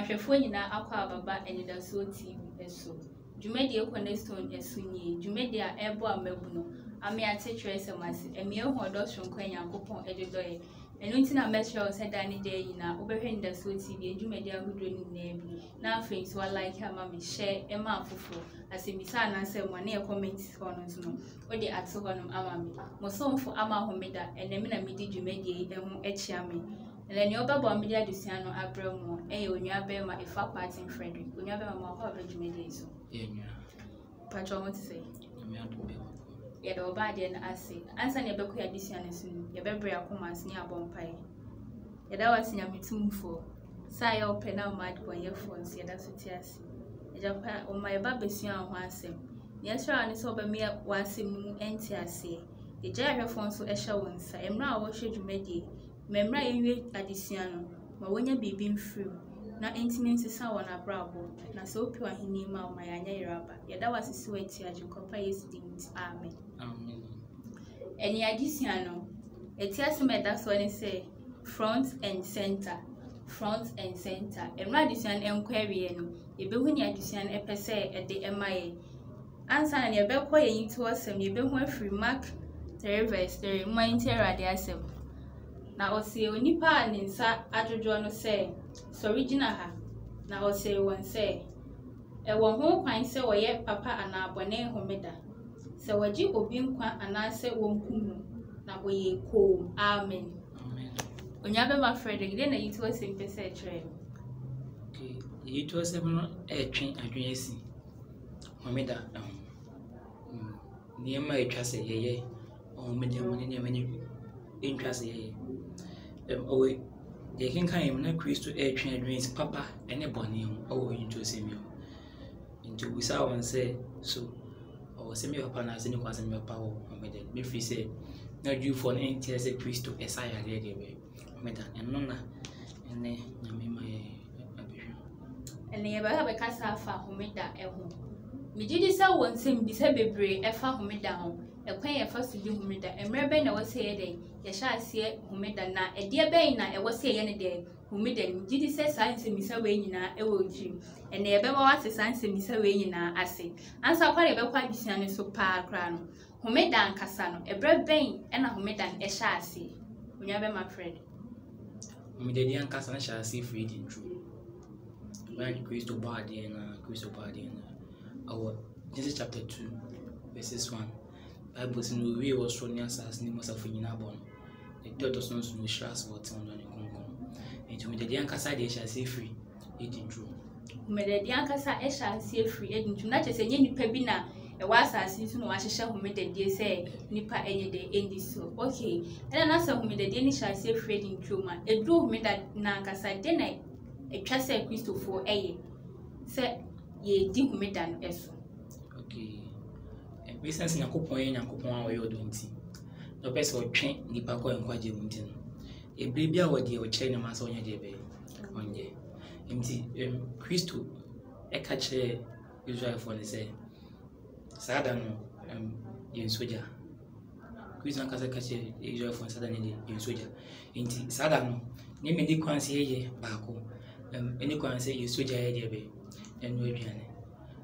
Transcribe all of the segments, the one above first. Mahafoni na Aqua Baba Anidaso TV Esso. Jumedia Cornerstone Esuni, Jumedia Ebo Mebuno, Amea Tetres and Mass, a mere hordos from Quenya Copon Edoy, and Lutina Metro said Danny Day in our overhead the Sweet TV, Jumedia who drew name. Now, friends were like her mammy, share a mouthful as a missan answer one near comments for us no, or the axonum amami. Moson for Ama Homeda, and the mina midi Jumedia and Echami. And then your Baba Media Luciano Abramo, eh, when you have been my Effah Kwarteng Frederick, when you have been my hobby Jumedia. Patron, what to say? Yet, or bad and assay. Answer never queer this year soon. Your baby are come as near bonfire. Yet, I was in a meeting for. Sigh or penal mad boy, your phones, yet that's what yes. Japan or my baby's young once him. Yes, round is over me at once him, and I say. The gyro phones to Esha once. I am now watching you made. Memra in Adiciano, but when you be being through. Na intimate someone a bravo, na so pure he knew my anya rubber. Yet that was his sweat as you compare his things. Amen. And the Adiciano, a tears met that's when he say front and center, front and center. And Radician inquiry, and you be when you Adician a per se at the MIA. Answer and your bell quiet into us, and you be when free Mark the reverse, the reminder at the na ose onipa ninsa adwojo no se original ha na ose won se e won ho kwan se wo ye papa ana abone homeda se waji obi nkwa ana se won kunu na wo ye ko amen amen onyabe ma Frederick de na yitu ose mpese tre okay yitu ose no etwen adwen asi homeda niema etwa se yeye homeda mo niema ni interest yeye away, they can come in to air train drinks, papa, and a bonny, or into Samuel. Into we saw and say, so, or Samuel upon us, and it was in your power, or made it. If he said, not you for an empty as a priest to a sire, and Nona, and then I made my ambition. And they ever have a castle for Homeda at home. Me did this out once in Bissabby Bray, a far Homeda home. A quay first to do Homeda, and Rebben I was here day. Yes, shall see Homeda na a dear Baina, I was here any day. Homeda, did he say science in Miss Awayina, a old dream, and the Abel was a science in Miss Awayina, I say. Answer quite about quite this and so par crown. Homeda and Cassano, a bread bain, and a Homeda, a shall see. When you have my friend. Homeda and Cassano shall see freedom true. When Christo Bardi and Christo Bardi and our Genesis chapter 2, verses 1. Bible says no way was thrown as Nimas of Yinabon. The daughters known to Shras were turned on the Congo. And to me, the Yankasa, they shall see free, eating true. Made the Yankasa, I shall see free, eating true, not as a new pebina. A was as soon as I shall who made the dear say, Nippa any day in this so. Okay, and another who made the Danish shall see free, eating true, man. A drew made that Nankasa dinner, a trusted Christopher A. Say, ye did me than Esso. Okay. Business in a coupon and coupon or your dainty. The best or train, Nipaco and Quadjuntin. A baby or dear chain of Massonia debe. One day. Empty Christo, a catcher, usual for the say. Sadano, in Soja. Christian Casacatcher, usual for Saturday in Soja. Inti Sadano, name any quantity, Baco, any quantity you Soja debe, and Rubiane.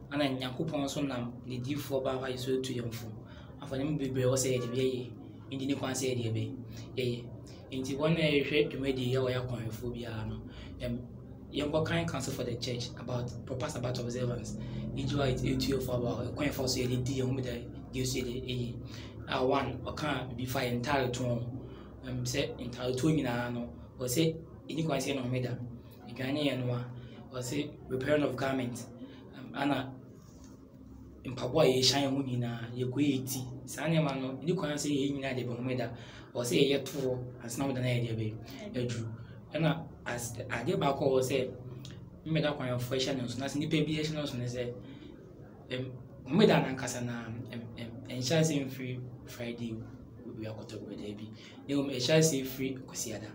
And then Yakupon Sonam, the deep for Baba is so too young for. After them, be brave, say the bay, in the Nipan say the bay. Yea, in the one I read to make the Yawakon phobia. Young kind counsel for the church about proper Sabbath observance. Each one is 8 years for a coin for say the deal with the UCD. I one or can't be fine entire tone. Say entire tone in Arno, or say in the no Homeda, a Ghanaian one, or say repairing of garments. Anna in Papa, shine moonina, you quitty, Sanamano, you can't say in the Bomeda, or say yet four, as now the idea be a drew. And as the idea back or said, Meda quite fashion and snatching the baby, as I said, Meda and Cassana, and shall see free Friday, we are got over the baby. You shall see free Cosiada.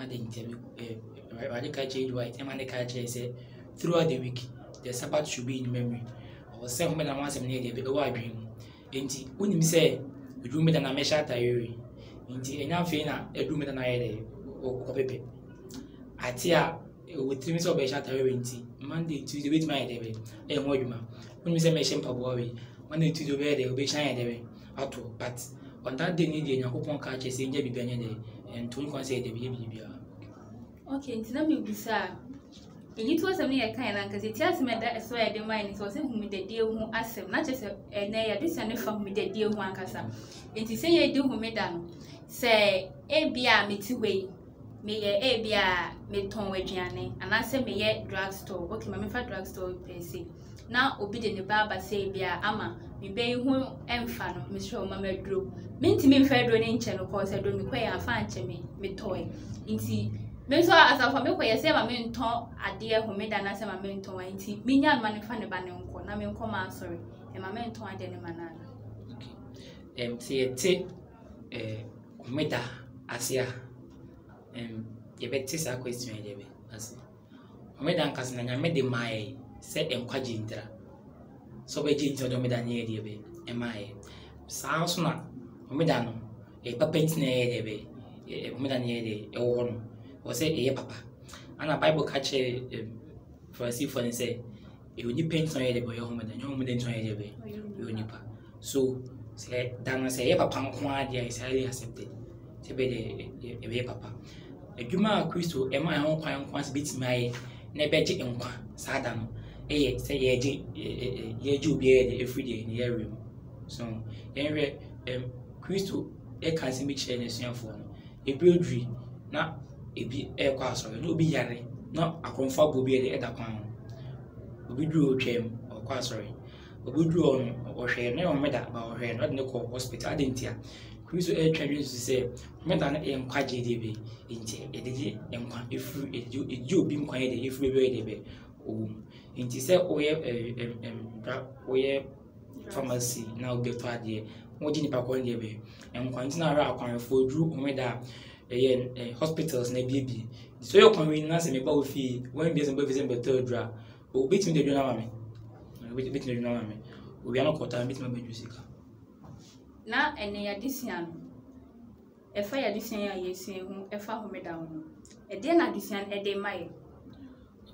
I didn't tell you a radical change, white, and the said, throughout the week. The Sabbath should be in memory. I was 7 minutes once a minute, but over a dream. Ain't when you say, you do me than a measure diary. Ain't enough, a do me than I had a paper. I tear with 3 minutes of Monday, Tuesday, with my day, a woman. When we say my Monday, Tuesday, they will be shiny at all. But on that day, you know, open catches in Jabby Benny and 2 months say the baby. Okay, it's not me, sir. It was a mere kind because it tells me that I swear the mind is wasn't with the deal who asked him, not just a nay, this and from with the deal one cassa. It is say, I do who madam say, A be a me 2 way. May a be a mid ton with Gianni, and I say, may yet drugstore, what my mother drugstore per se. Now, obedient the barber say, be a ama, me bay whom and fan of Miss Mamma Drew. Mean to me, Frederick in channel, cause I don't require a fan to me, me toy. In tea. Menso as a family, I say, my main ton, a dear who made an answer my main ton, and tea, minion money fan the banner, and I mean, come out, sorry, and my main ton, and then a man. Okay. Tea, meta, asia. You bet this question, David. As Medan Casan, I made the my set and quadgintra. So be gentle, Domedania, David, and my sounds not Medano, a puppet near David, a Medania, a woman, or say a papa. And a Bible catcher for a seafood and say, you need paint on a boy home and your mother to a baby, you nipper. So say, Dana say, Papa, is highly accepted. A papa. A Juma Christo, and my own crime once beats my Nebeti and Sadam. A say ye do beard every day in the air room. So, anyway, Christo, a can't be chain a same phone. A buildry, not a be a castle, no be yarry, not a comfortable beard at a crown. We drew gem or castle. We drew on or share never met that by her, not no call hospital, didn't ya? Christo air champions to say, Madame M. Quajib, if you beam quiet, if we read oh, in this pharmacy now get to idea, more than Pacon and Quantina Rakan for Drew Omeda hospitals, Nabi. So your convenience and a bow fee when there's a December 3rd draw, or beating the dynamic. We are not caught and beat my music. Now, and they are this young. A fire this year, yes, a far home down. A dinner this young, a day mile.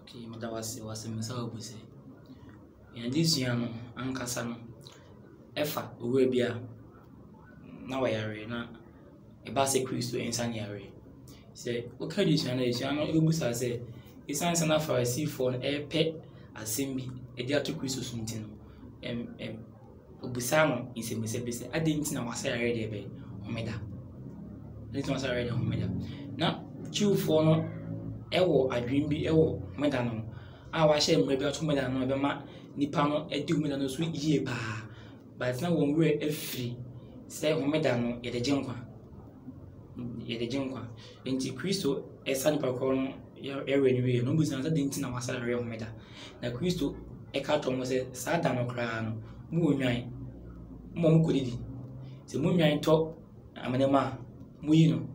Okay, Madame was a Miss and this young Uncle Sam Effah will be a now arena a basket cruise to insanity. Say, okay, this young is young, Ubus, I say, it's enough for a sea phone, a pet, a simbi, a dear to cruise to something. Busano is a miss. I didn't know what I already obey Homeda. This was already Homeda. Now, two for Ewo, I dream be Ewo, Madano. I was shame maybe to Madano, Bama, Nipano, a 2 million sweet ye ba. But it's not one way a free. Say Homedano, yet a junker. Yet a junker. Anticristo, a San Pacono, your area, no business. I didn't know what I already Homeda. Now, Christo, a carton was a Sadano crown. Moonlight, Mom could it? The moonlight talk, Amadama, Muino.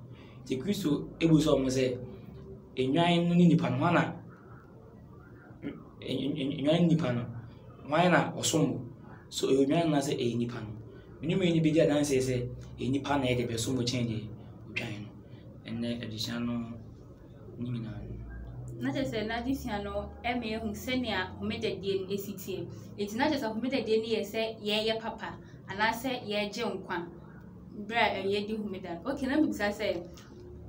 The crystal, it was almost a nine nipanwana, a nine nipano, wina or sombo. So a man as a nipano. When you may be there, dance as a nipan at the sombo change, and then additional Niminan. Not as a Nadiciano, Emmy Hunsenia, who made a deal in ACT. It's not as a who made a deal, say, yea, papa, and I say, yea, Jim Quan. Brad, yea, do who made that. Okay, let me say,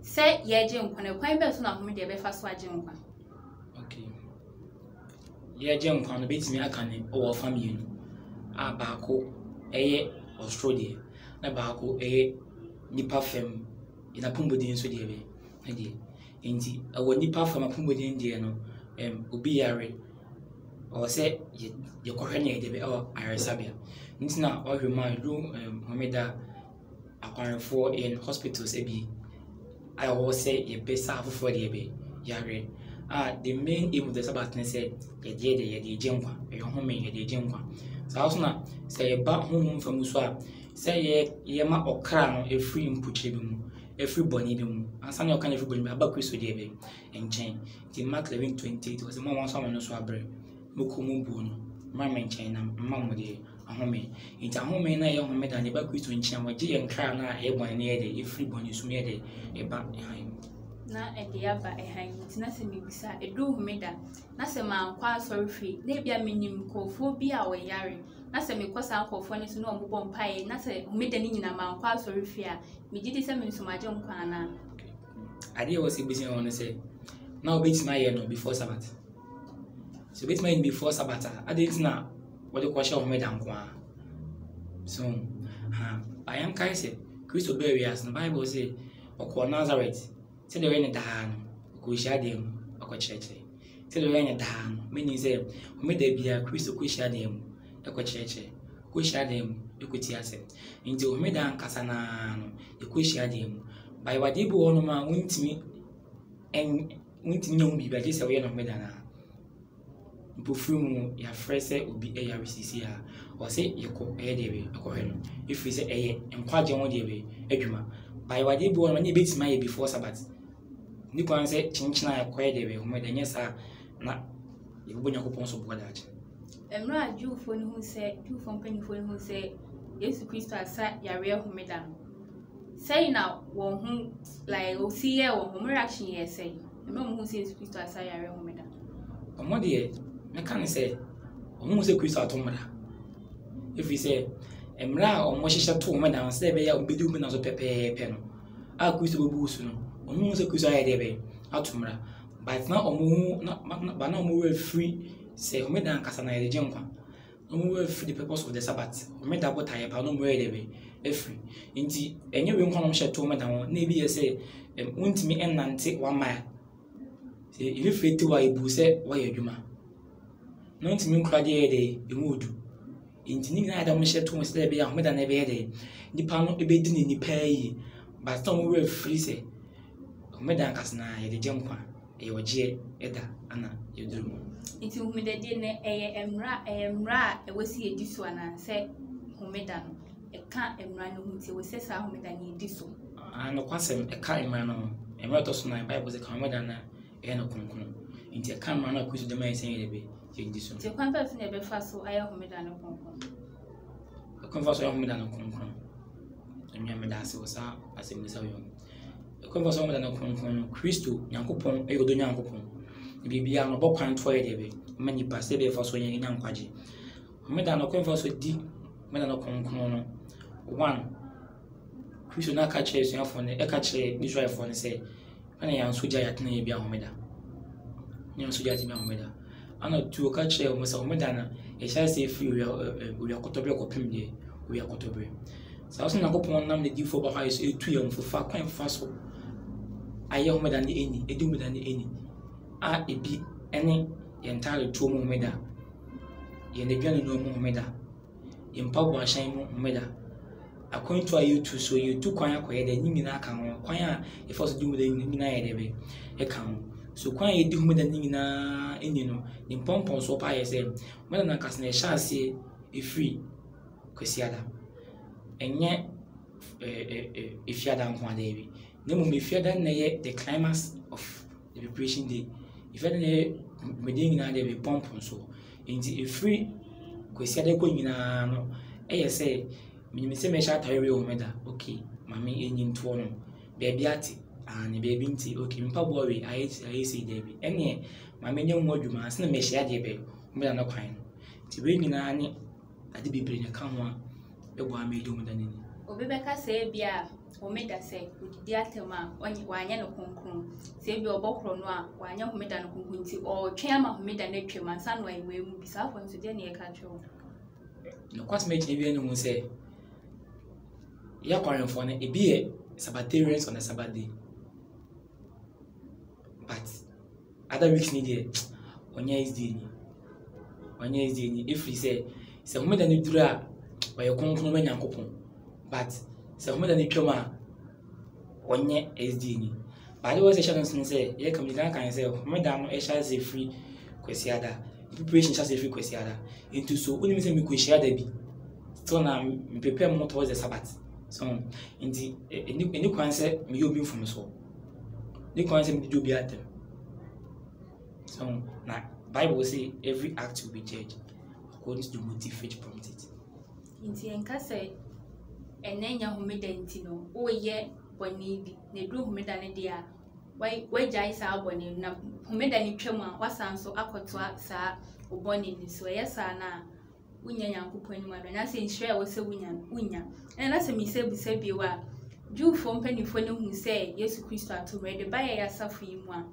say, yea, Jim Quan, a quite person of whom they were first watching Quan. Okay. Yea, Jim Quan beats me, I can over from you. A barco, a Australia, a barco, a nipafem in a pumbudin, so dear, my dear. Indeed, I would nip from a pump within Diano, Ubiari, or say your correlated or Arasabia. It's not all your mind room, Homeda, acquiring 4 in hospitals, a be. I always say your best half for the abbey, Yare. Ah, the main aim of the Sabbath said, the dear, the Jempa, your homing, the Jempa. Sousna, say about home from Muswa, say Yama or crown, a free imputibum. Every bonny doom, and some kind of good about Christo David and chain. The Mark 11:28 was a moment someone was abroad. Mukumu boon, Mamma chain, and Mamma dear, a homie. It's a homie and I am met and about Christo in chain, where G and Crown are a one near the free bonus made a back behind. na edeyaba ehanyiti na se mebisa edu homeda na se mankwa asorfi na bia menim kofo bia we yare na se mekosa kofo ne so na ombo mpae na se homeda ni nyina mankwa asorfi a megidi se mensomaje nkwa na ade was ibisi on say now bit my year no before sabbath so bit my before sabbath ade na what the question homeda nkwa so I am kaise Christo burials the Bible say okwa Nazareth tell the rain down go shadim okwa church tell the rain down meaning say we dey be Christo go shadim okwa church go shadim equity asem nti o me dan kasa na no go shadim by wadibu ono ma wuntimi en wuntimi on bi ba dey say we no me dan na perfume ya frese obi eya resisi a o say yeko eya dewe akohelo if we say eya enkwaje won dewe adwuma by wadi bi won na beti maye before sabbath ni kwan say chinchina akoya dewe homa danya sa na yebonya ko ponso boda aje emra jufo ni hu say jufo mpani fo ni hu say Yesu Kristo asa yare homeda say na won hu like o see here won hu reaction here say no mu hu say Yesu Kristo asa yare homeda omo de me can say omo say Kristo atomra if you say emra omo shisha to omo dan say be ya obedu me na so pepepe no a Kristo bobu su no omo say Kristo ya de be atomra but na omo na omo we free say omo dan kasa na yeje nkwa omo we free the purpose of the sabbath omo da bota ya ba no mo de be e free nti enye we nkwa no sha to omo dan won na bi say untimi ennante wa mile say if you fit wa ibu say wa yadwuma no ntimi nkrade ye dey emudu intini na adam she to say be ya homeda na be ye dey nipa no ebe di ni pa yi but some we free say homeda nkas na ye dey jempa e oje eda ana ye drum inti homeda dey na emra e wasi ye diso ana say homeda no e ka emra no hunti we say sa homeda ni diso ana kwasem e ka emra no emra to so na bible say homeda na e no kunkuno inti e ka emra na kwisu de mai say ye be This one. The conference never fast, so I have made an appointment. The conference I have made an appointment. I am Anidaso as a Messiah. The conference I have made an appointment. Christo, Yankopon, Egodo Yankopon. The Biblia no book can't try it. Many pass it for so young Yankaji. Made an conference with D. Made an appointment. One. Christo na catcher is your phone. A catcher, this right phone say. When I am Suja at Nibia Homeda. You are Suja at Nibia Homeda. Ana tu ka che o so medana e sha se free we are kotobre ko pimde we are kotobre sa so na ko pon nam le difo ba high so e tu yam fo fa kwen fa so aye o medana eni e du medana eni a e bi eni entire tu mo meda ye ne gane no mo meda impago ashan mo meda akon tu aye tu so ye tu kwan akoye de nimi na kan ho kwan a e fa so du medana nimi na ye de be e kan so kwan ye du medana nimi na Enino, the pompons or pies, Madame Casne shall say a free Quesiada. And yet, if you are down one day, no more if you are done the climax of the preparation day. If you are Medina, there be pompons or into a free Quesiada Quinano. I say, Miss Tyree or Meda, okay, Mammy Indian Tono, Baby Atti, and Baby Binti, okay, Pabori, I say, Debbie, and yet. My menu more you must not measure the bed, Miller no kind. To bring in Annie, I did be bring a calm one. The one may do more than any. Obebeka say, Bia, Omeda say, with the Atema, when you are no concrum, say your bocro noir, while young Medan Hunti or Chama Medan Nature, my son, when we will be south on Sudania control. No cost made anyone say, Yaparan for a beer, Sabbatarians on a Sabbath day. But other weeks needed on your day, if we say, Some than you draw by your conclusion and coupon, but some than you come on your SD. But it was a chance to say, Here comes the can say, Madame, I shall say free Quesiada, preparation shall say free Quesiada, into so only Miss Miquishada be. So now prepare more towards the Sabbath. So in the new concept, you'll be from so. The concept you'll be at them. So, now, Bible says every act will be judged according to the motive which prompted it. Inti enka say enenya homeda intino o ye boni bi ne do homeda ne dia wajai saa abone na Homeda ni twema wasanso akotwa saa obone ni so yesa na unya yankopani mano na se nhire wo se unya na se mi se bu se biwa ju fo mpanifo ne hu se Yesu Kristo atome de ba ya safo yimu a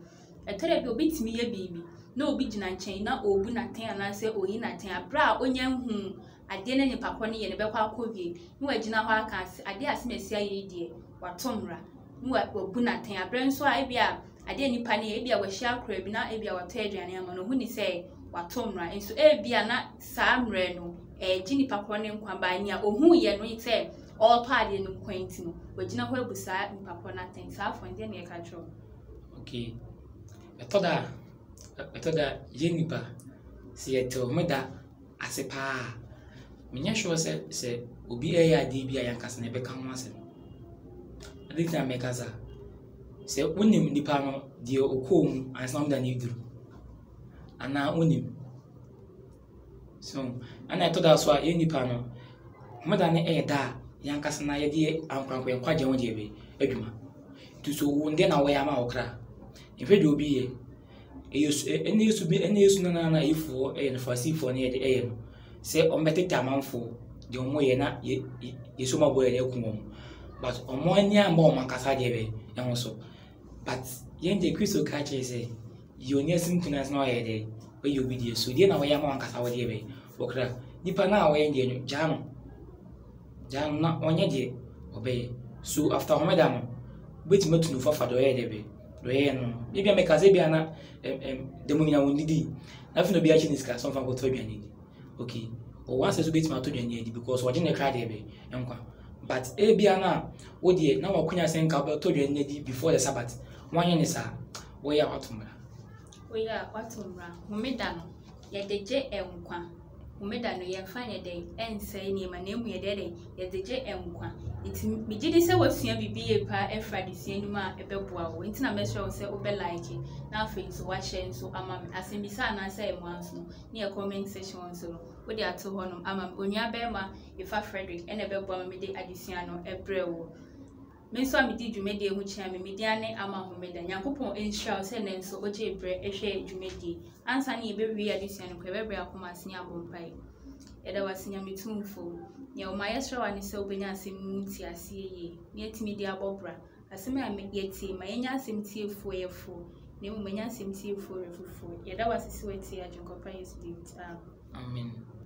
etore bi obitimi ye bibi na obi gina nchen na obu na ten na se oyi na ten abra onya hu ade na ni pakọ ne ye ne bekwa akovie ni wagina ho aka ade asimesia ye die watomra ni wabu na ten abra nso a ebia ade ni pa ne ebia wahia akra bi na ebia wato aduane ama no hu ni se watomra nso ebia na saa mre no gini pakọ ne nkwaba ni a ohu ye no ite all party no kwenti no wagina ho abusa mpakọ na ten saa fo nde ne ka tro okay etoda yeniba siyeto Homeda asepa menya sure se obi eya de bia yankasa na beka ho asem adita mekaza se unim nipa no de okom ansam da nidru ana unim so ana etoda so yenipa no Homeda ne eda yankasa na ye de ankwankwa kwaje ho de be adwuma tu so wonde na waya ma okra ifedo obi ye Any use na ifo and for sea for near the aim. Say on better time for the Omoyana, ye summa boy, they come. But Omonia more Mancasa gave and also. But yen the crystal catches a union symptoms no idea where you be so then away among Casawa gave or crap. Nipana away in Jam not on your day, obey. So after Homedam, which much no for the Bueno, maybe I make a Zebiana the Mumina Wundidi. Nothing to be actually discussed, something about Tobian. Okay, or once as a bit my Tobian, because what didn't cry, baby, Uncle. But Ebiana, oh dear, now I couldn't send Cabot Tobian lady before the Sabbath. One year is a way out of Mura. We are Watumra, Homedano, yet the J. Elmqua. Homedano, you find a day, and say name and name your daddy, yet the J. Elmqua. Me did say what seemed to be a pair and Friday, cinema, a bellboy, winter measure, say, over like it. Now, things washing so among as in beside and say once near comment session on so. What they are to honor, among Unia Bema, if I Frederick, and a bellboy made Adiciano, a brew. Miss Sammy did you made the which I mediane Ama Homeda, and Yacopo and shall send them so much a bread, a share you made the answer near be Adiciano, Quebec, or Massia Bompay. There was near me tuneful. Your maestro and his obeying seems to see yet me, dear Bobra. As I may yet see, my young seem tear for a fool. No, my young seem tear for a fool. Yet that was a sweet tear, Junko Pines. Amen.